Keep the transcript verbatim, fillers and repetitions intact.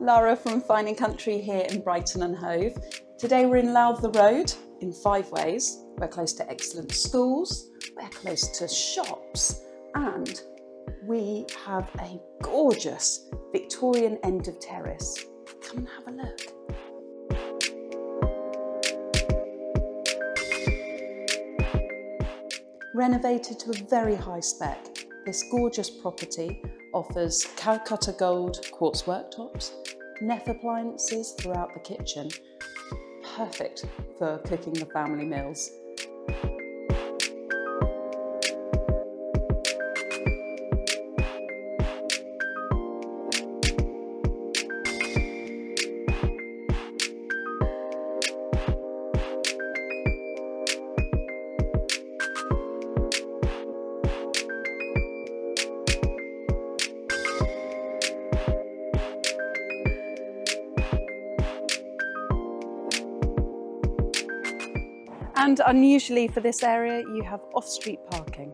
Lara from Finding Country here in Brighton and Hove. Today we're in Lowther Road in Five Ways. We're close to excellent schools, we're close to shops, and we have a gorgeous Victorian end of terrace. Come and have a look. Renovated to a very high spec, this gorgeous property offers Calcutta Gold Quartz worktops, Neff appliances throughout the kitchen, perfect for cooking the family meals. And unusually for this area, you have off-street parking.